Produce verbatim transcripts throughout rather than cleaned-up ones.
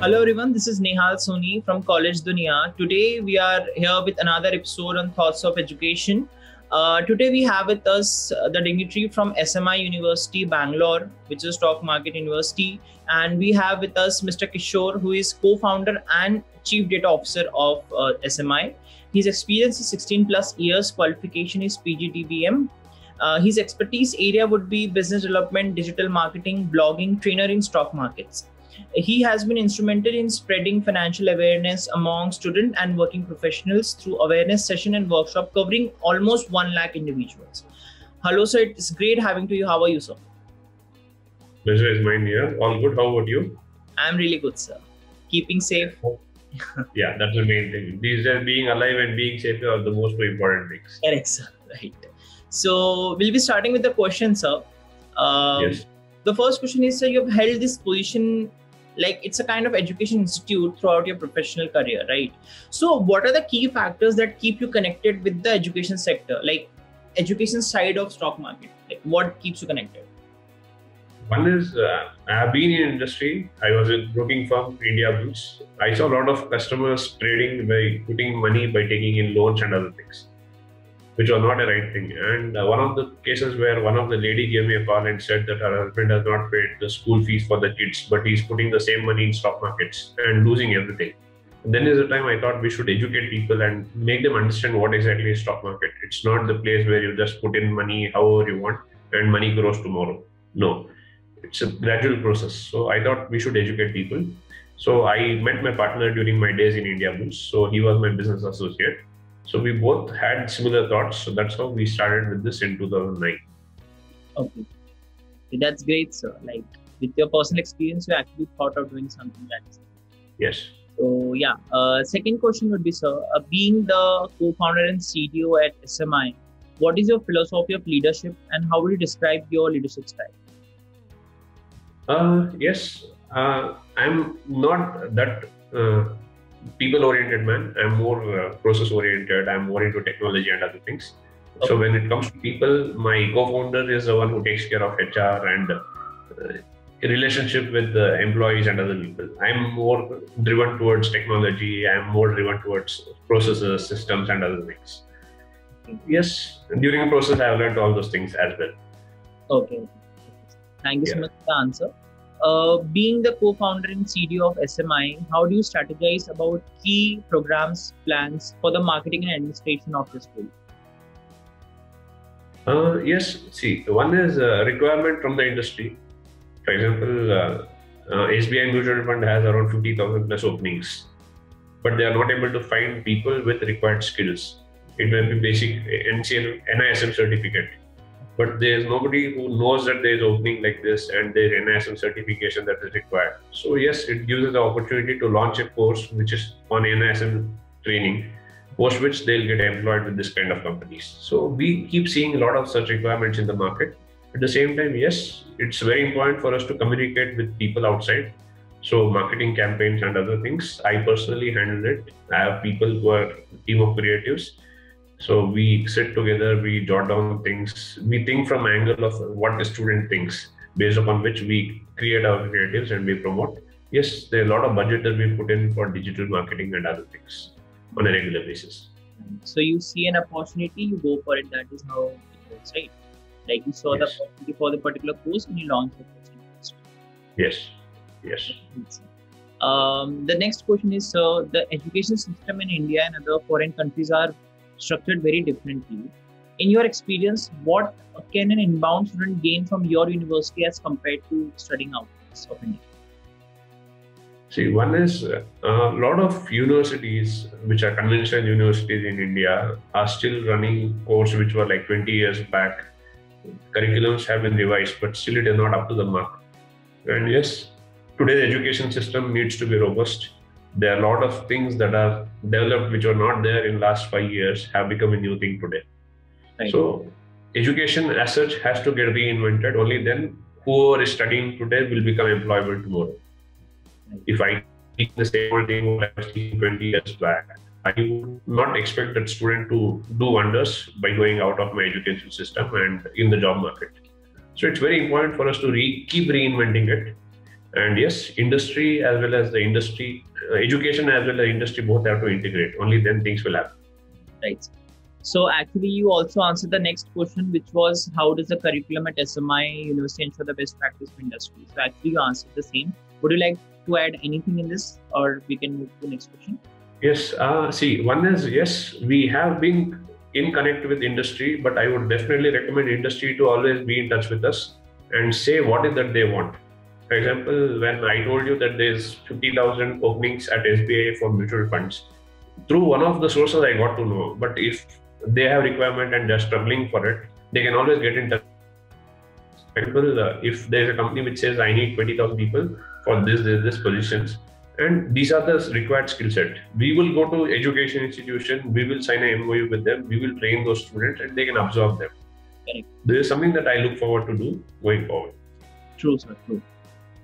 Hello everyone, this is Nehal Soni from College Dunya. Today we are here with another episode on Thoughts of Education. Uh, today we have with us the dignitary from S M I University, Bangalore, which is Stock Market University. And we have with us Mister Kishore, who is co-founder and Chief Data Officer of uh, S M I. His experience is sixteen plus years, qualification is P G D B M. Uh, his expertise area would be business development, digital marketing, blogging, trainer in stock markets. He has been instrumental in spreading financial awareness among student and working professionals through awareness session and workshop covering almost one lakh individuals. Hello sir, it's great having to you. How are you, sir? Pleasure is mine here. All good. How about you? I'm really good, sir. Keeping safe. Yeah, that's the main thing. These days, being alive and being safe are the most important things. Correct, sir. Right. So we'll be starting with the question, sir. Um, yes. The first question is, sir, you've held this position, like it's a kind of education institute throughout your professional career, right? So what are the key factors that keep you connected with the education sector, like education side of stock market? Like what keeps you connected? One is, uh, I have been in industry. I was a broking firm, India Bulls. I saw a lot of customers trading by putting money, by taking in loans and other things, which was not a right thing. And uh, one of the cases where one of the lady gave me a call and said that her husband has not paid the school fees for the kids, but he's putting the same money in stock markets and losing everything. And then is the time I thought we should educate people and make them understand what exactly is stock market. It's not the place where you just put in money however you want and money grows tomorrow. No, it's a gradual process. So I thought we should educate people. So I met my partner during my days in India Bulls. So he was my business associate. So we both had similar thoughts. So that's how we started with this in two thousand nine. Okay. That's great, sir. Like with your personal experience, you actually thought of doing something like that. Yes. So yeah, uh, second question would be, sir, uh, being the co-founder and C D O at S M I, what is your philosophy of leadership and how would you describe your leadership style? Uh, yes, uh, I'm not that... Uh, people-oriented man. I'm more uh, process-oriented. I'm more into technology and other things. Okay. So when it comes to people, my co-founder is the one who takes care of H R and uh, relationship with the employees and other people. I'm more driven towards technology. I'm more driven towards processes, systems and other things. Yes, during the process, I've learned all those things as well. Okay. Thank you yeah. so much for the answer. Uh, being the co-founder and C D O of S M I, how do you strategize about key programs, plans for the marketing and administration of the school? Uh, yes, see, one is a requirement from the industry. For example, uh, uh, S B I Mutual Fund has around fifty thousand plus openings, but they are not able to find people with required skills. It may be basic N I S M certificate. But there's nobody who knows that there's opening like this and there's N I S M certification that is required. So yes, it gives us the opportunity to launch a course which is on N I S M training, post which they'll get employed with this kind of companies. So we keep seeing a lot of such requirements in the market. At the same time, yes, it's very important for us to communicate with people outside. So marketing campaigns and other things, I personally handle it. I have people who are a team of creatives. So we sit together, we jot down things, we think from angle of what the student thinks, based upon which we create our creatives and we promote. Yes, there are a lot of budget that we put in for digital marketing and other things on a regular basis. So you see an opportunity, you go for it, that is how it works, right? Like you saw yes. the opportunity for the particular course and you launch the course. Yes, yes. Um, the next question is, so the education system in India and other foreign countries are structured very differently. In your experience, what can an inbound student gain from your university as compared to studying outside of India? See, one is a uh, lot of universities which are conventional universities in India are still running courses which were like twenty years back. Curriculums have been revised, but still it is not up to the mark. And yes, today's education system needs to be robust. There are a lot of things that are developed which were not there in the last five years have become a new thing today. Right. So education as such has to get reinvented. Only then whoever is studying today will become employable tomorrow. Right. If I teach the same old thing I was teaching twenty years back, I would not expect that student to do wonders by going out of my education system and in the job market. So it's very important for us to re keep reinventing it. And yes, industry as well as the industry, uh, education as well as industry, both have to integrate. Only then things will happen. Right. So actually, you also answered the next question, which was how does the curriculum at S M I University ensure the best practice for industry? So actually, you answered the same. Would you like to add anything in this, or we can move to the next question? Yes. Uh, see, one is, yes, we have been in connect with industry, but I would definitely recommend industry to always be in touch with us and say what is that they want. For example, when I told you that there's fifty thousand openings at S B I for mutual funds, through one of the sources I got to know, but if they have requirement and they're struggling for it, they can always get in touch. For example, uh, if there's a company which says I need twenty thousand people for this, this, this positions, and these are the required skill set, we will go to education institution, we will sign an M O U with them, we will train those students and they can absorb them. Correct. This is something that I look forward to do going forward. True, sir, true.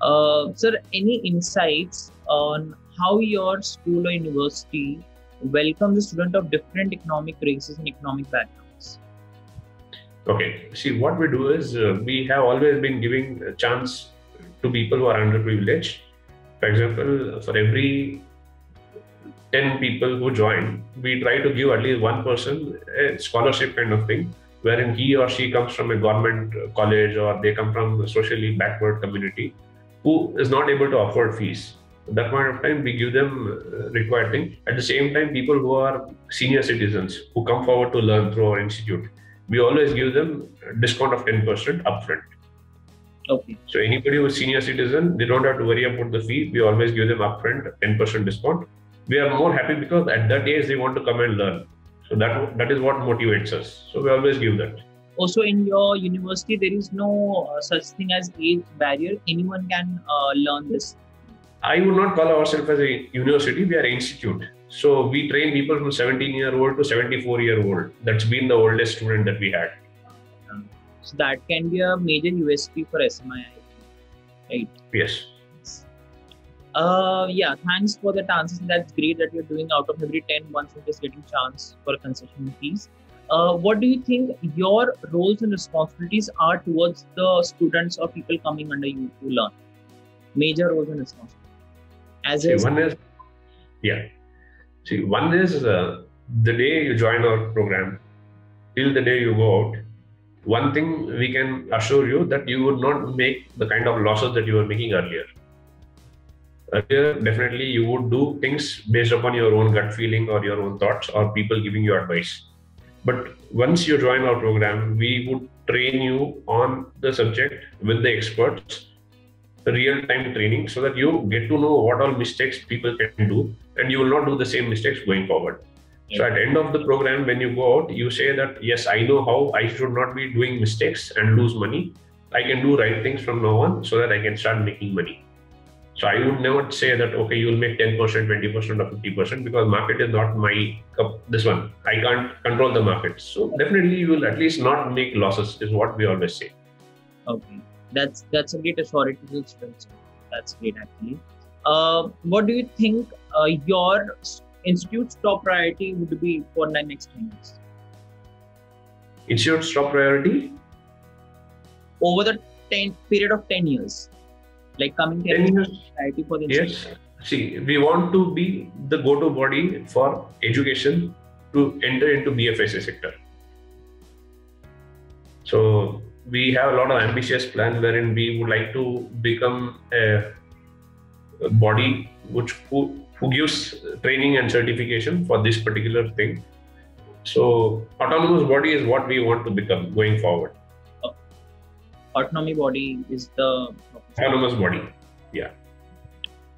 Uh, sir, any insights on how your school or university welcomes the student of different economic races and economic backgrounds? Okay, see, what we do is uh, we have always been giving a chance to people who are underprivileged. For example, for every ten people who join, we try to give at least one person a scholarship kind of thing, wherein he or she comes from a government college or they come from a socially backward community who is not able to afford fees. At that point of time, we give them required thing. At the same time, people who are senior citizens who come forward to learn through our institute, we always give them a discount of ten percent upfront. Okay. So anybody who is senior citizen, they don't have to worry about the fee. We always give them upfront ten percent discount. We are more happy because at that age they want to come and learn. So that that is what motivates us. So we always give that. Also, in your university, there is no uh, such thing as age barrier. Anyone can uh, learn this. I would not call ourselves as a university. We are an institute. So we train people from seventeen year old to seventy-four year old. That's been the oldest student that we had. So that can be a major U S P for S M I, right? Yes. Uh, yeah, thanks for that answer. That's great that you're doing out of every ten, one student is getting chance for a concession fees. Uh, what do you think your roles and responsibilities are towards the students or people coming under you to learn? Major roles and responsibilities. As See, one is, yeah. See, one is uh, the day you join our program till the day you go out. One thing we can assure you that you would not make the kind of losses that you were making earlier. Earlier, definitely you would do things based upon your own gut feeling or your own thoughts or people giving you advice. But once you join our program, we would train you on the subject with the experts, real-time training, so that you get to know what all mistakes people can do and you will not do the same mistakes going forward. So at the end of the program, when you go out, you say that, yes, I know how I should not be doing mistakes and lose money. I can do right things from now on so that I can start making money. So I would never say that, okay, you will make ten percent, twenty percent or fifty percent because market is not my cup, this one. I can't control the market. So definitely you will at least not make losses is what we always say. Okay. That's, that's a great authority. That's great actually. Uh, what do you think uh, your Institute's top priority would be for the next ten years? Institute's top priority? Over the ten, period of ten years. Like coming to ten years. Priority for the Institute. Yes. See, we want to be the go-to body for education to enter into B F S A sector. So we have a lot of ambitious plans wherein we would like to become a, a body which who, who gives training and certification for this particular thing. So autonomous body is what we want to become going forward. Oh. Autonomy body is the... Autonomous body, yeah.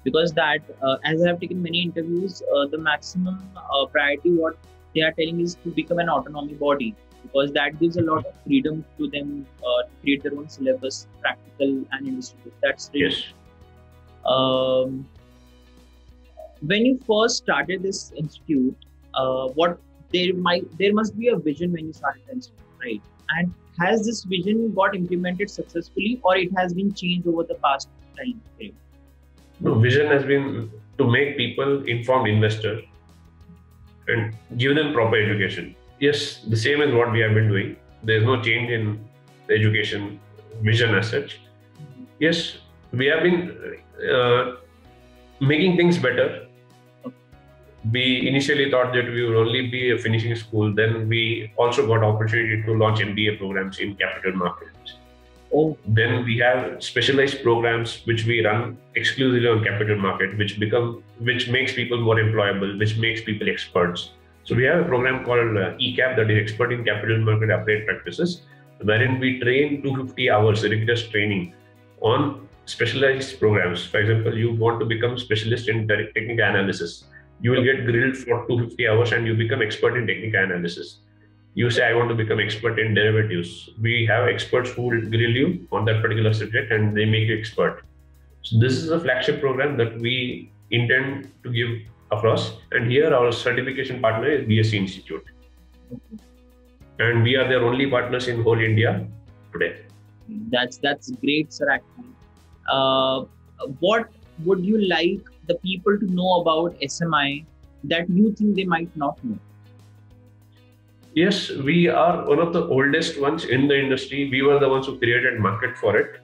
Because that, uh, as I have taken many interviews, uh, the maximum uh, priority what they are telling is to become an autonomy body because that gives a lot of freedom to them uh, to create their own syllabus, practical and industry. That's really yes. Um, When you first started this institute, uh, what there might there must be a vision when you started the institute, right? And has this vision got implemented successfully, or it has been changed over the past time period? No, vision has been to make people informed investors and give them proper education. Yes, the same is what we have been doing. There is no change in the education vision as such. Yes, we have been uh, making things better. We initially thought that we would only be a finishing school. Then we also got opportunity to launch M B A programs in capital markets. Oh. Then we have specialized programs which we run exclusively on capital market, which become which makes people more employable, which makes people experts. So we have a program called uh, E CAP, that is Expert in Capital Market Applied Practices, wherein we train two hundred fifty hours rigorous training on specialized programs. For example, you want to become specialist in technical analysis. You will get grilled for two hundred fifty hours and you become expert in technical analysis. You say, I want to become expert in derivatives. We have experts who will grill you on that particular subject and they make you expert. So this is a flagship program that we intend to give across. And here our certification partner is B S E Institute. And we are their only partners in whole India today. That's, that's great, Sir Akhil. Uh, what would you like the people to know about S M I that you think they might not know? Yes, we are one of the oldest ones in the industry. We were the ones who created market for it.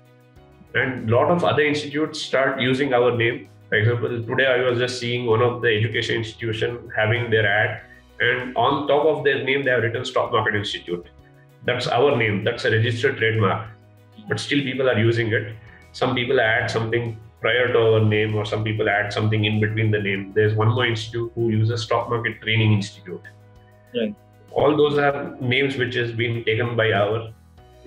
And a lot of other institutes start using our name. For example, today I was just seeing one of the education institution having their ad, and on top of their name, they have written Stock Market Institute. That's our name. That's a registered trademark, but still people are using it. Some people add something prior to our name, or some people add something in between the name. There's one more institute who uses Stock Market Training Institute. Right. All those are names which has been taken by our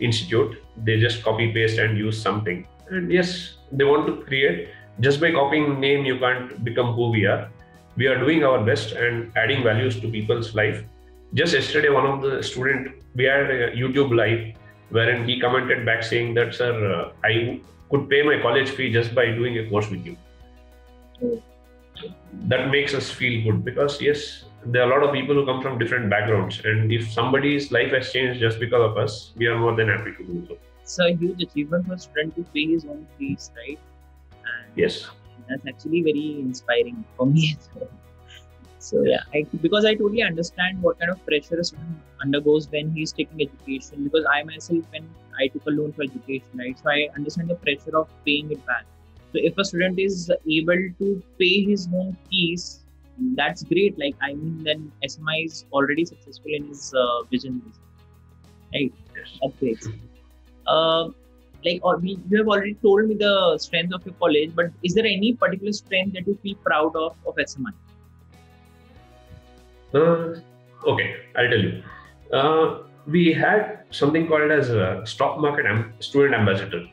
institute. They just copy paste and use something. And yes, they want to create. Just by copying name, you can't become who we are. We are doing our best and adding values to people's life. Just yesterday, one of the students, we had a YouTube live wherein he commented back saying that, sir, uh, I could pay my college fee just by doing a course with you. That makes us feel good, because yes, there are a lot of people who come from different backgrounds, and if somebody's life has changed just because of us, we are more than happy to do so. It's a huge achievement for a student to pay his own fees, right? And yes. That's actually very inspiring for me as well. So yeah, I, because I totally understand what kind of pressure a student undergoes when he's taking education. Because I myself, when I took a loan for education, right? So I understand the pressure of paying it back. So if a student is able to pay his own fees, that's great. Like, I mean, then S M I is already successful in his uh, vision, right? That's great. Uh, like, or we, you have already told me the strength of your college, but is there any particular strength that you feel proud of of S M I? Uh, okay, I'll tell you. Uh, we had something called as a Stock Market Am Student Ambassador,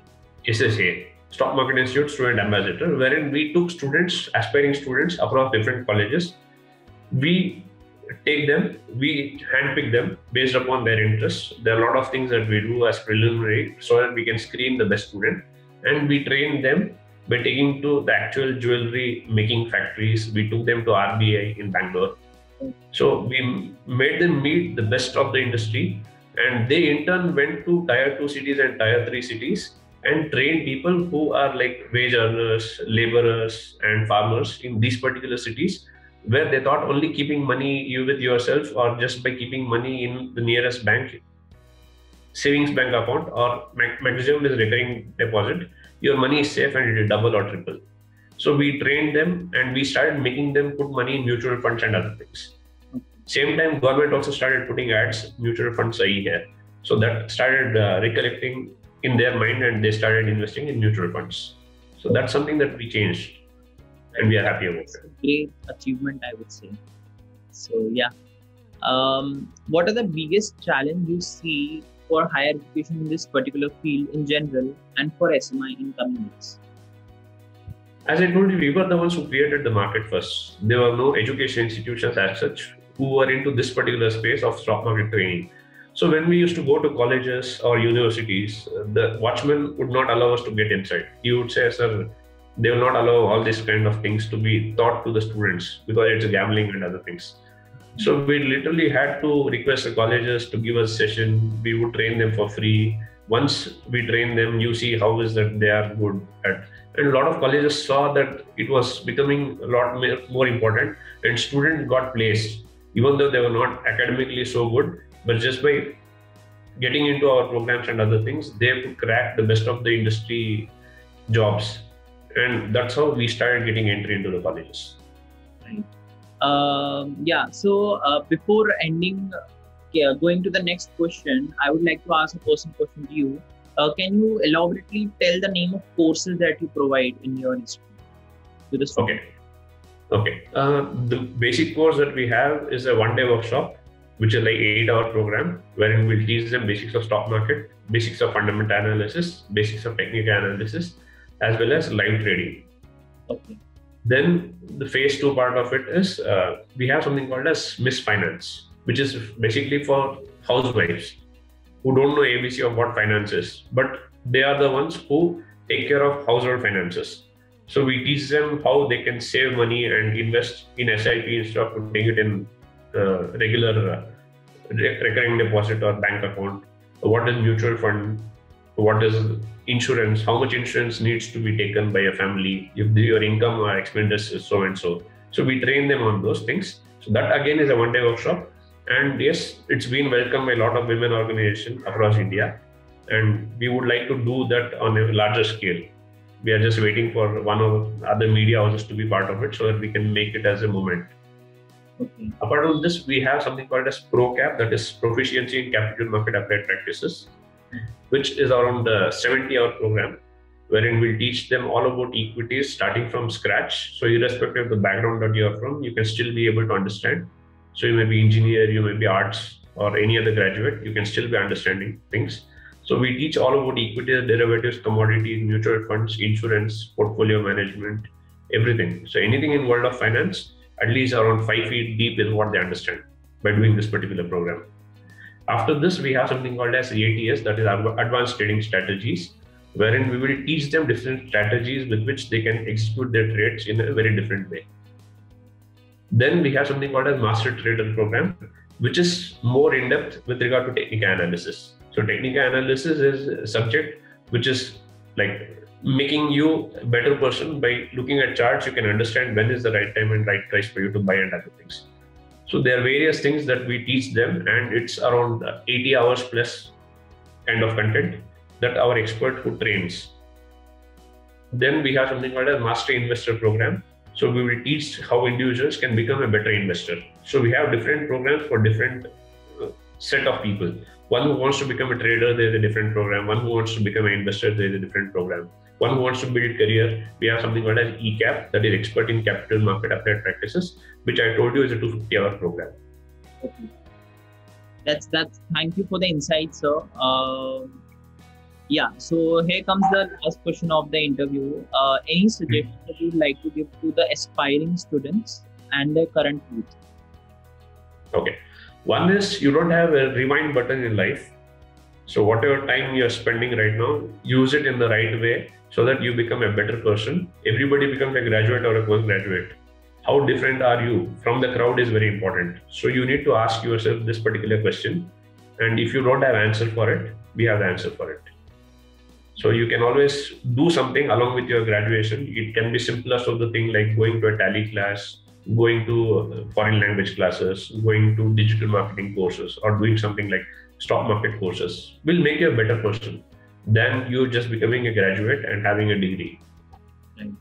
S S A. Stock Market Institute Student Ambassador, wherein we took students, aspiring students across different colleges. We take them, we handpick them based upon their interests. There are a lot of things that we do as preliminary so that we can screen the best student, and we train them by taking to the actual jewelry making factories. We took them to R B I in Bangalore. So we made them meet the best of the industry, and they in turn went to tier two cities and tier three cities and train people who are like wage earners, laborers and farmers in these particular cities, where they thought only keeping money you with yourself, or just by keeping money in the nearest bank, savings bank account, or maximum is recurring deposit, your money is safe and it will double or triple. So we trained them and we started making them put money in mutual funds and other things. Same time, government also started putting ads, mutual funds are here. So that started uh, recollecting in their mind, and they started investing in mutual funds. So that's something that we changed, and we are happy about it. Great achievement, I would say. So yeah. Um, what are the biggest challenge you see for higher education in this particular field in general, and for S M I in coming years? As I told you, we were the ones who created the market first. There were no education institutions as such who were into this particular space of stock market training. So when we used to go to colleges or universities, the watchman would not allow us to get inside. He would say, sir, they will not allow all these kind of things to be taught to the students because it's gambling and other things. So we literally had to request the colleges to give us a session. We would train them for free. Once we train them, you see how is that they are good at. And a lot of colleges saw that it was becoming a lot more important, and students got placed, even though they were not academically so good. But just by getting into our programs and other things, they could crack the best of the industry jobs. And that's how we started getting entry into the colleges. Right. Um, yeah, so uh, before ending, uh, going to the next question, I would like to ask a personal question to you. Uh, can you elaborately tell the name of courses that you provide in your institute to the students? Okay. Okay. Uh, the basic course that we have is a one-day workshop, which is like eight-hour program, wherein we'll teach them basics of stock market, basics of fundamental analysis, basics of technical analysis, as well as live trading. Okay. Then the phase two part of it is uh, we have something called as Miss Finance, which is basically for housewives who don't know A B C of what finance is, but they are the ones who take care of household finances. So we teach them how they can save money and invest in S I P instead of putting it in uh, regular uh, recurring deposit or bank account. What is mutual fund? What is insurance? How much insurance needs to be taken by a family if your income or expenses is so and so? So we train them on those things. So that again is a one-day workshop. And yes, it's been welcomed by a lot of women organizations across India. And we would like to do that on a larger scale. We are just waiting for one or other media houses to be part of it so that we can make it as a movement. Okay. Apart from this, we have something called as ProCap, that is Proficiency in Capital Market Applied Practices, which is around the seventy-hour program, wherein we'll teach them all about equities starting from scratch. So irrespective of the background that you're from, you can still be able to understand. So you may be engineer, you may be arts or any other graduate, you can still be understanding things. So we teach all about equities, derivatives, commodities, mutual funds, insurance, portfolio management, everything. So anything in world of finance, at least around five feet deep is what they understand by doing this particular program. After this, we have something called as A T S, that is Advanced Trading Strategies, wherein we will teach them different strategies with which they can execute their trades in a very different way. Then we have something called as Master Trader Program, which is more in depth with regard to technical analysis. So technical analysis is a subject which is like making you a better person by looking at charts. You can understand when is the right time and right price for you to buy and other things. So there are various things that we teach them, and it's around eighty hours plus kind of content that our expert who trains. Then we have something called as Master Investor Program. So we will teach how individuals can become a better investor. So we have different programs for different set of people. One who wants to become a trader, there is a different program. One who wants to become an investor, there is a different program. One who wants to build a career, we have something called as E CAP, that is Expert in Capital Market Applied Practices, which I told you is a two hundred fifty hour program. Okay. That's, that's, thank you for the insight, sir. Uh, yeah, so here comes the last question of the interview. Uh, any suggestions hmm. that you would like to give to the aspiring students and their current youth? Okay. One is, you don't have a rewind button in life. So whatever time you're spending right now, use it in the right way so that you become a better person. Everybody becomes a graduate or a postgraduate. How different are you from the crowd is very important. So you need to ask yourself this particular question. And if you don't have answer for it, we have the answer for it. So you can always do something along with your graduation. It can be simplest of the thing like going to a tally class, going to foreign language classes, going to digital marketing courses, or doing something like stock market courses will make you a better person than you just becoming a graduate and having a degree. Right.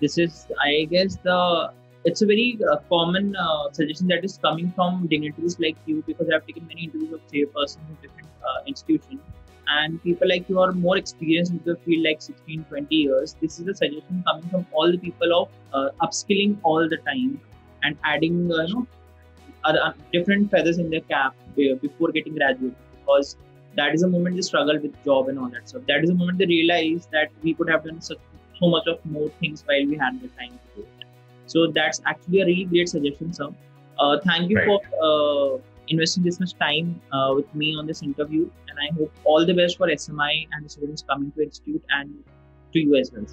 This is, I guess, the it's a very uh, common uh, suggestion that is coming from dignitaries like you, because I have taken many interviews of chairpersons in different uh, institutions, and people like you are more experienced in the field, like sixteen, twenty years. This is a suggestion coming from all the people of uh, upskilling all the time and adding uh, you know, other, different feathers in their cap before getting graduated, because that is a moment they struggle with job and all that stuff. That is a moment they realize that we could have done so, so much of more things while we had the time to do it. So that's actually a really great suggestion, sir. Uh, thank you right. for... Uh, investing this much time uh, with me on this interview, and I hope all the best for S M I and the students coming to Institute, and to you as well.